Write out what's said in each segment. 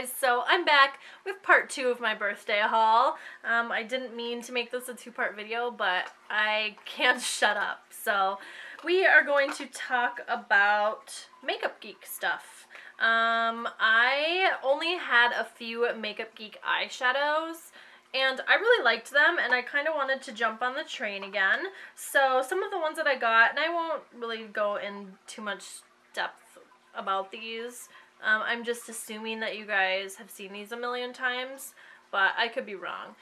guys, so I'm back with part two of my birthday haul. I didn't mean to make this a two-part video, but I can't shut up. So we are going to talk about Makeup Geek stuff. I only had a few Makeup Geek eyeshadows, and I really liked them, and I kind of wanted to jump on the train again. So some of the ones that I got, and I won't really go in too much depth about these. I'm just assuming that you guys have seen these a million times, but I could be wrong.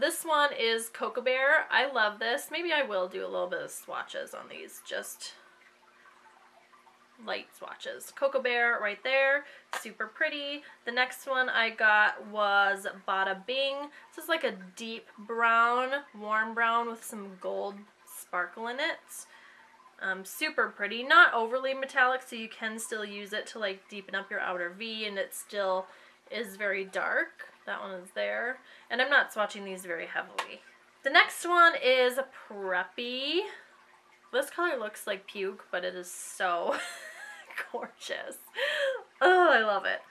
This one is Cocoa Bear. I love this. Maybe I will do a little bit of swatches on these, just light swatches. Cocoa Bear right there, super pretty. The next one I got was Bada Bing. This is like a deep brown, warm brown with some gold sparkle in it. Super pretty, not overly metallic, so you can still use it to like deepen up your outer V, and it still is very dark. That one is there, and I'm not swatching these very heavily. The next one is Preppy. This color looks like puke, but it is so gorgeous. Oh, I love it.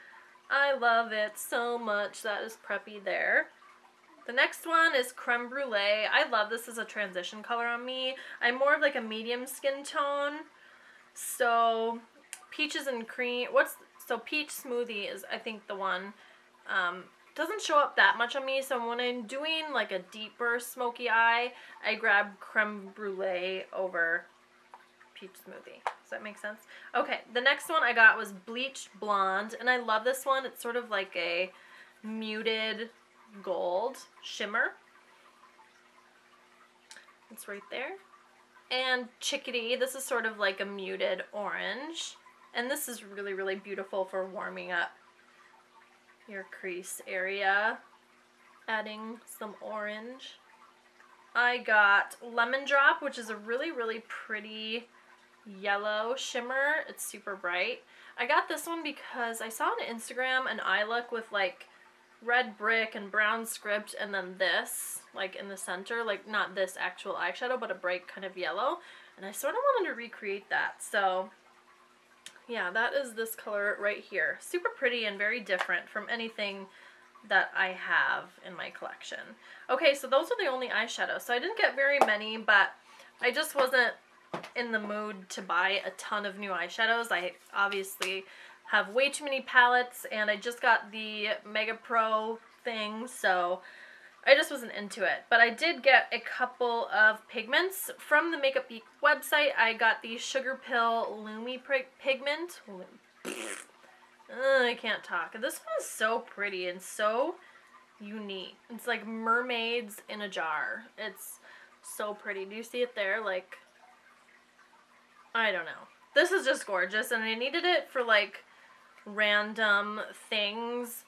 I love it so much. That is Preppy there. The next one is Creme Brulee. I love this as a transition color on me. I'm more of like a medium skin tone. So Peaches and Cream, Peach Smoothie is I think the one. Doesn't show up that much on me, so when I'm doing like a deeper smoky eye, I grab Creme Brulee over Peach Smoothie. Does that make sense? Okay, the next one I got was Bleached Blonde, and I love this one. It's sort of like a muted gold shimmer. It's right there. And Chickadee, this is sort of like a muted orange, and this is really, really beautiful for warming up your crease area, adding some orange. I got Lemon Drop, which is a really, really pretty yellow shimmer. It's super bright. I got this one because I saw on Instagram an eye look with like red brick and brown script, and then this like in the center, like not this actual eyeshadow but a bright kind of yellow, and I sort of wanted to recreate that. So yeah, that is this color right here. Super pretty and very different from anything that I have in my collection. Okay, so those are the only eyeshadows, so I didn't get very many, but I just wasn't in the mood to buy a ton of new eyeshadows. I obviously have way too many palettes, and I just got the Mega Pro thing, so I just wasn't into it. But I did get a couple of pigments from the Makeup Geek website. I got the Sugar Pill Lumi pigment. I can't talk. This one is so pretty and so unique. It's like mermaids in a jar. It's so pretty. Do you see it there? Like, I don't know. This is just gorgeous, and I needed it for like random things.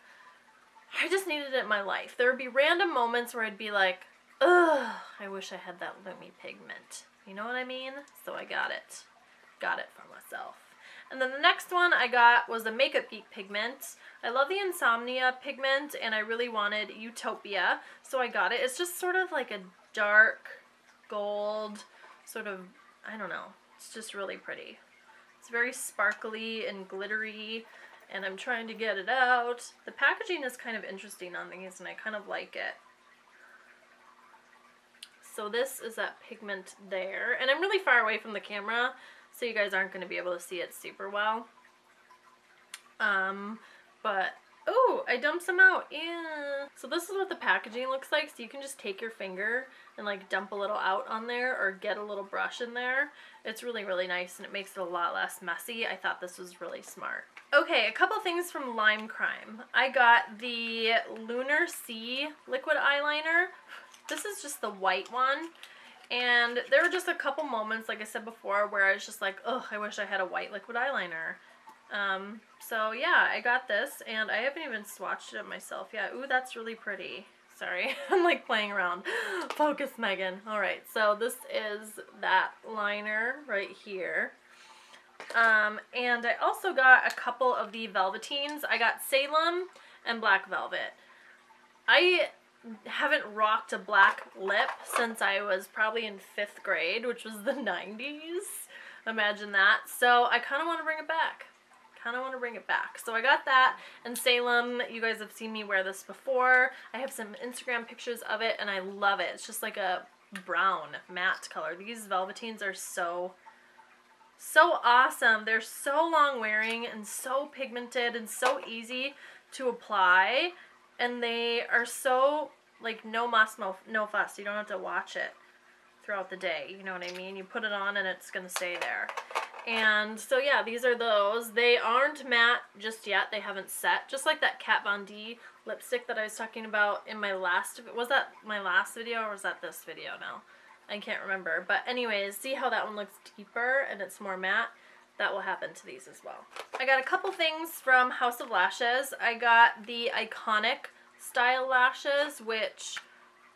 I just needed it in my life. There would be random moments where I'd be like, ugh, I wish I had that Lumi pigment. You know what I mean? So I got it. Got it for myself. And then the next one I got was the Makeup Geek pigment. I love the Insomnia pigment, and I really wanted Utopia, so I got it. It's just sort of like a dark gold, sort of, I don't know. It's just really pretty. It's very sparkly and glittery, and I'm trying to get it out. The packaging is kind of interesting on these, and I kind of like it. So this is that pigment there, and I'm really far away from the camera, so you guys aren't going to be able to see it super well. But, oh, I dumped some out. Yeah. So this is what the packaging looks like, so you can just take your finger and like dump a little out on there, or get a little brush in there. It's really, really nice, and it makes it a lot less messy. I thought this was really smart. Okay, a couple things from Lime Crime. I got the Lunar Sea liquid eyeliner. This is just the white one, and there were just a couple moments, like I said before, where I was just like, oh, I wish I had a white liquid eyeliner. So yeah, I got this, and I haven't even swatched it myself yet. Ooh, that's really pretty. Sorry, I'm like playing around. Focus, Megan. Alright, so this is that liner right here. And I also got a couple of the Velveteens. I got Salem and Black Velvet. I haven't rocked a black lip since I was probably in 5th grade, which was the 90s. Imagine that. So I kind of want to bring it back. kind of want to bring it back. So I got that in Salem. You guys have seen me wear this before. I have some Instagram pictures of it and I love it. It's just like a brown matte color. These velveteens are so awesome. They're so long wearing and so pigmented and so easy to apply, and they are so like no muss, no fuss. You don't have to watch it throughout the day, you know what I mean? You put it on and it's gonna stay there. And so yeah, these are those. They aren't matte just yet. They haven't set. Just like that Kat Von D lipstick that I was talking about in my last, was that my last video or was that this video now? I can't remember. But anyways, see how that one looks deeper and it's more matte? That will happen to these as well. I got a couple things from House of Lashes. I got the Iconic Style Lashes, which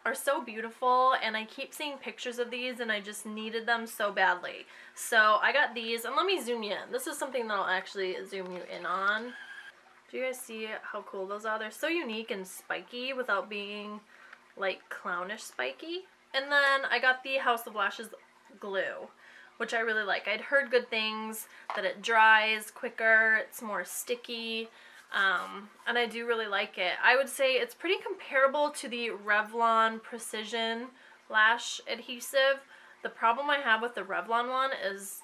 are so beautiful, and I keep seeing pictures of these and I just needed them so badly. So I got these, and let me zoom you in. This is something that I'll actually zoom you in on. Do you guys see how cool those are? They're so unique and spiky without being like clownish spiky. And then I got the House of Lashes glue, which I really like. I'd heard good things, that it dries quicker, it's more sticky. And I do really like it. I would say it's pretty comparable to the Revlon Precision Lash Adhesive. The problem I have with the Revlon one is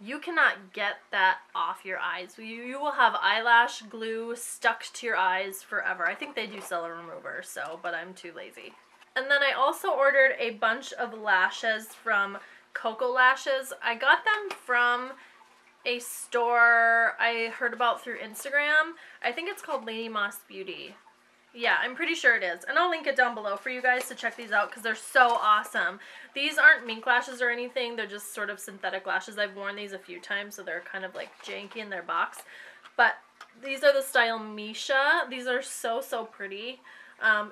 you cannot get that off your eyes. You will have eyelash glue stuck to your eyes forever. I think they do sell a remover, so, but I'm too lazy. And then I also ordered a bunch of lashes from Koko Lashes. I got them from a store I heard about through Instagram. I think it's called Lady Moss Beauty. Yeah, I'm pretty sure it is. And I'll link it down below for you guys to check these out because they're so awesome. These aren't mink lashes or anything. They're just sort of synthetic lashes. I've worn these a few times, so they're kind of like janky in their box. But these are the style Misha. These are so, so pretty.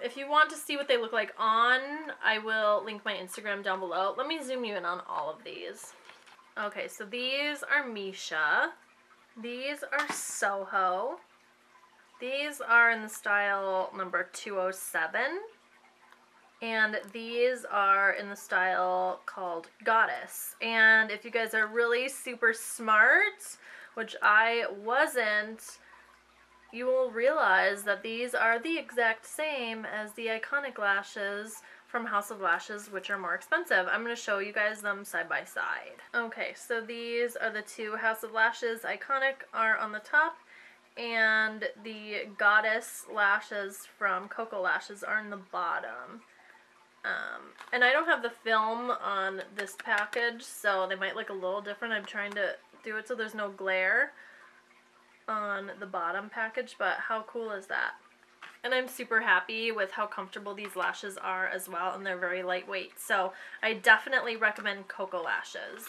If you want to see what they look like on, I will link my Instagram down below. Let me zoom you in on all of these. Okay, so these are Misha. These are Soho. These are in the style number 207. And these are in the style called Goddess. And if you guys are really super smart, which I wasn't, you will realize that these are the exact same as the Iconic Lashes from House of Lashes, which are more expensive. I'm going to show you guys them side by side. Okay, so these are the two House of Lashes. Iconic are on the top, and the Goddess Lashes from Koko Lashes are in the bottom. And I don't have the film on this package, so they might look a little different. I'm trying to do it so there's no glare on the bottom package, but how cool is that? And I'm super happy with how comfortable these lashes are as well, and they're very lightweight. So I definitely recommend Koko Lashes,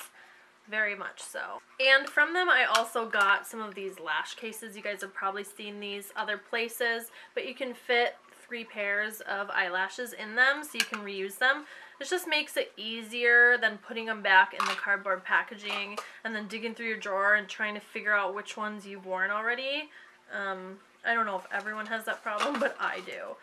very much so. And from them I also got some of these lash cases. You guys have probably seen these other places, but you can fit 3 pairs of eyelashes in them, so you can reuse them. This just makes it easier than putting them back in the cardboard packaging and then digging through your drawer and trying to figure out which ones you've worn already. I don't know if everyone has that problem, but I do.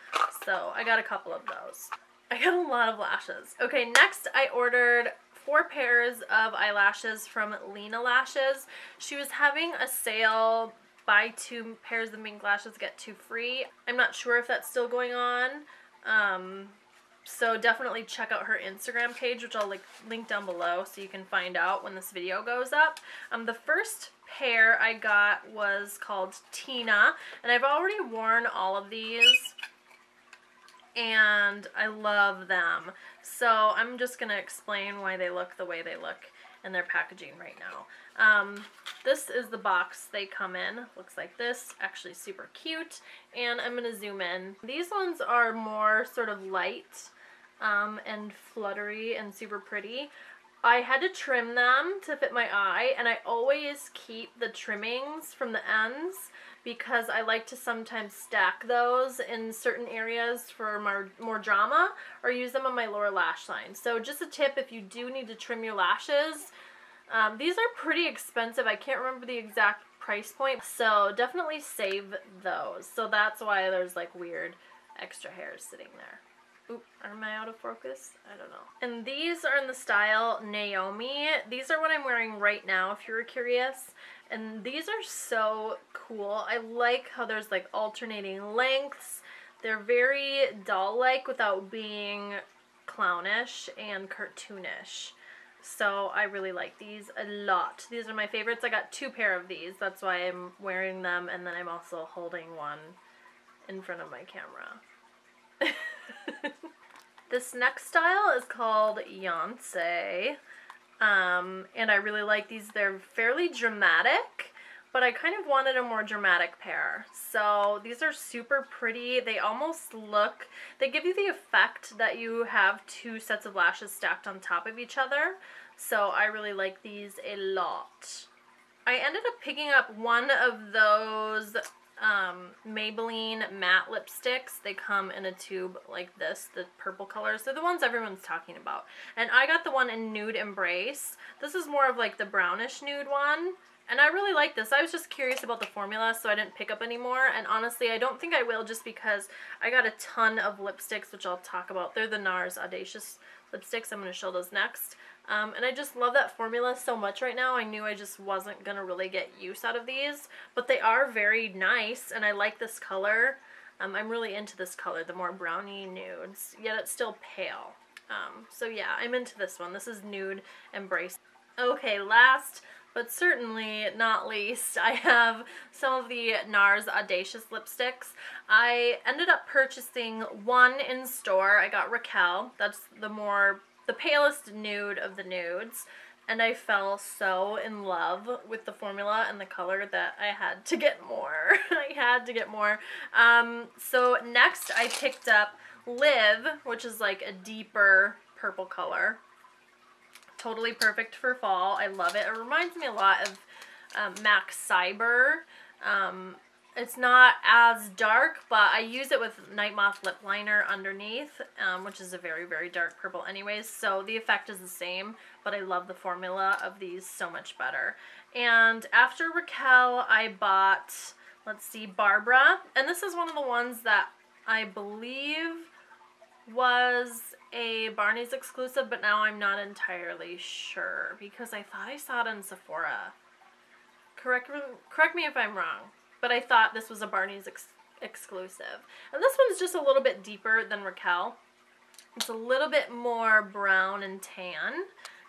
So I got a couple of those. I got a lot of lashes. Okay, next I ordered 4 pairs of eyelashes from Lena Lashes. She was having a sale, buy 2 pairs of mink lashes, get 2 free. I'm not sure if that's still going on. So definitely check out her Instagram page, which I'll link down below so you can find out when this video goes up. The first pair I got was called Tina, and I've already worn all of these and I love them. So I'm just going to explain why they look the way they look in their packaging right now. This is the box they come in. Looks like this, actually super cute. And I'm gonna zoom in. These ones are more sort of light and fluttery and super pretty. I had to trim them to fit my eye, and I always keep the trimmings from the ends because I like to sometimes stack those in certain areas for more drama, or use them on my lower lash line. So just a tip, if you do need to trim your lashes, these are pretty expensive. I can't remember the exact price point, so definitely save those. So that's why there's like weird extra hairs sitting there. Oop, am I out of focus? I don't know. And these are in the style Naomi. These are what I'm wearing right now, if you were curious. And these are so cool. I like how there's like alternating lengths. They're very doll-like without being clownish and cartoonish. So I really like these a lot. These are my favorites. I got 2 pairs of these. That's why I'm wearing them. And then I'm also holding one in front of my camera. This next style is called Yonsei. And I really like these. They're fairly dramatic, but I kind of wanted a more dramatic pair. So these are super pretty. They almost look, they give you the effect that you have 2 sets of lashes stacked on top of each other. So I really like these a lot. I ended up picking up one of those Maybelline matte lipsticks. They come in a tube like this, the purple colors. They're the ones everyone's talking about. And I got the one in Nude Embrace. This is more of like the brownish nude one. And I really like this. I was just curious about the formula, so I didn't pick up any more. And honestly, I don't think I will, just because I got a ton of lipsticks, which I'll talk about. They're the NARS Audacious lipsticks. I'm going to show those next. And I just love that formula so much right now. I knew I just wasn't going to really get use out of these, but they are very nice, and I like this color. I'm really into this color, the more browny nudes, yet it's still pale. So yeah, I'm into this one. This is Nude Embrace. Okay, last but certainly not least, I have some of the NARS Audacious lipsticks. I ended up purchasing one in store. I got Raquel. That's the palest nude of the nudes. And I fell so in love with the formula and the color that I had to get more. I had to get more. So next I picked up Live, which is like a deeper purple color. Totally perfect for fall. I love it. It reminds me a lot of MAC Cyber. It's not as dark, but I use it with Night Moth lip liner underneath, which is a very, very dark purple anyways. So the effect is the same, but I love the formula of these so much better. And after Raquel, I bought, let's see, Barbara. And this is one of the ones that I believe was a Barney's exclusive, but now I'm not entirely sure because I thought I saw it in Sephora. Correct me if I'm wrong, but I thought this was a Barney's exclusive. And this one's just a little bit deeper than Raquel. It's a little bit more brown and tan.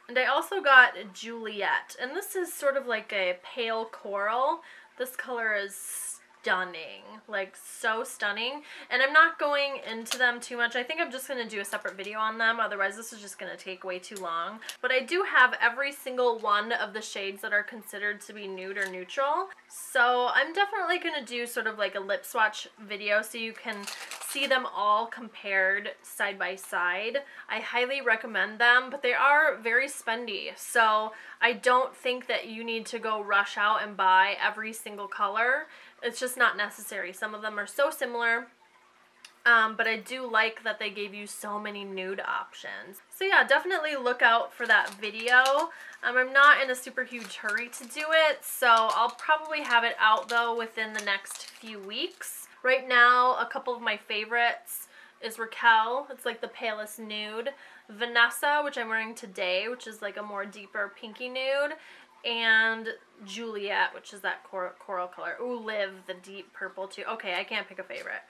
And I also got Juliet, and this is sort of like a pale coral. This color is stunning, like so stunning, and I'm not going into them too much. I think I'm just going to do a separate video on them, otherwise this is just going to take way too long. But I do have every single one of the shades that are considered to be nude or neutral, so I'm definitely going to do sort of like a lip swatch video so you can see them all compared side by side. I highly recommend them, but they are very spendy, so I don't think that you need to go rush out and buy every single color. It's just not necessary. Some of them are so similar, but I do like that they gave you so many nude options. So yeah, definitely look out for that video. I'm not in a super huge hurry to do it, so I'll probably have it out though within the next few weeks. Right now, a couple of my favorites is Raquel. It's like the palest nude. Vanessa, which I'm wearing today, which is like a more deeper pinky nude. And Juliet, which is that coral color. Ooh, Liv, the deep purple too. Okay, I can't pick a favorite.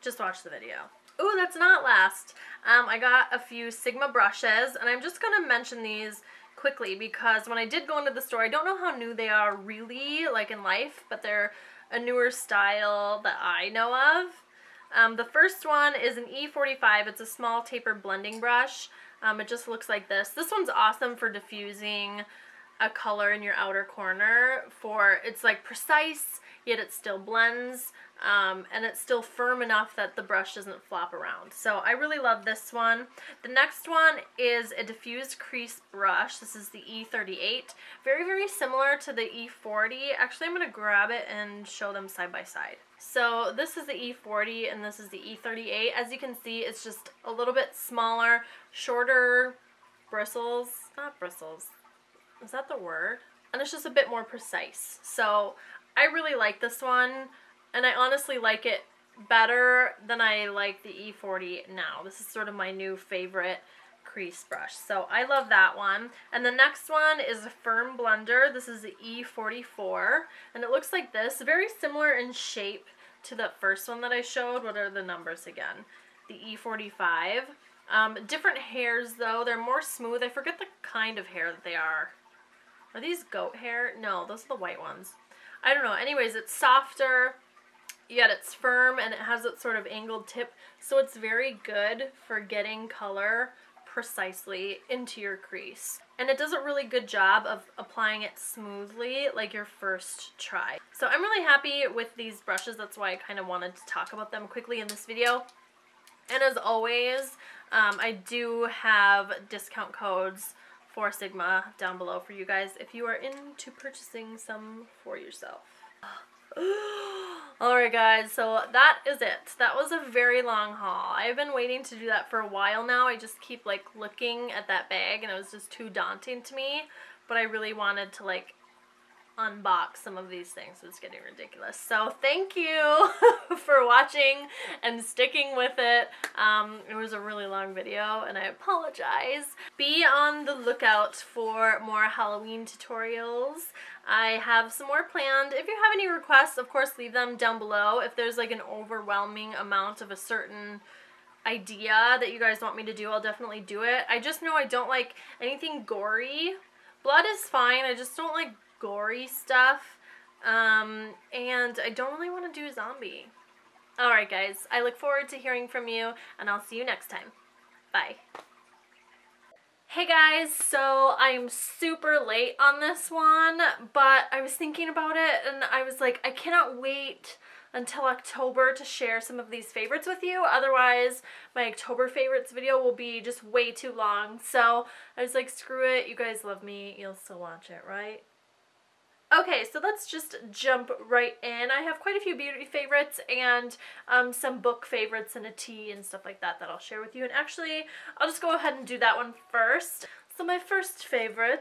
Just watch the video. Ooh, that's not last. I got a few Sigma brushes, and I'm just going to mention these quickly because when I did go into the store, I don't know how new they are really, like in life, but they're a newer style that I know of. The first one is an E45. It's a small tapered blending brush. It just looks like this. This one's awesome for diffusing a color in your outer corner. It's like precise, yet it still blends, and it's still firm enough that the brush doesn't flop around. So I really love this one. The next one is a diffused crease brush. This is the E38. Very, very similar to the E40. Actually, I'm going to grab it and show them side by side. So this is the E40 and this is the E38. As you can see, it's just a little bit smaller, shorter bristles, not bristles. Is that the word? And it's just a bit more precise. So I really like this one, and I honestly like it better than I like the E40 now. This is sort of my new favorite crease brush. So I love that one. And the next one is a firm blender. This is the E44. And it looks like this. Very similar in shape to the first one that I showed. What are the numbers again? The E45. Different hairs though. They're more smooth. I forget the kind of hair that they are. Are these goat hair? No, those are the white ones. I don't know. Anyways, it's softer, yet it's firm, and it has its sort of angled tip. So it's very good for getting color precisely into your crease. And it does a really good job of applying it smoothly, like your first try. So I'm really happy with these brushes. That's why I kind of wanted to talk about them quickly in this video. And as always, I do have discount codes for Sigma down below for you guys if you are into purchasing some for yourself. Alright guys, so that is it. That was a very long haul. I've been waiting to do that for a while now. I just keep like looking at that bag and it was just too daunting to me, but I really wanted to like unbox some of these things. It's getting ridiculous. So thank you for watching and sticking with it. It was a really long video and I apologize. Be on the lookout for more Halloween tutorials. I have some more planned. If you have any requests, of course leave them down below. If there's like an overwhelming amount of a certain idea that you guys want me to do, I'll definitely do it. I just know I don't like anything gory. Blood is fine. I just don't like gory stuff, and I don't really want to do zombie. Alright guys, I look forward to hearing from you, and I'll see you next time. Bye. Hey guys, so I'm super late on this one, but I was thinking about it, and I was like, I cannot wait until October to share some of these favorites with you. Otherwise, my October favorites video will be just way too long. So I was like, screw it, you guys love me, you'll still watch it, right? Okay, so let's just jump right in. I have quite a few beauty favorites and some book favorites and a tea and stuff like that that I'll share with you. And actually, I'll just go ahead and do that one first. So my first favorite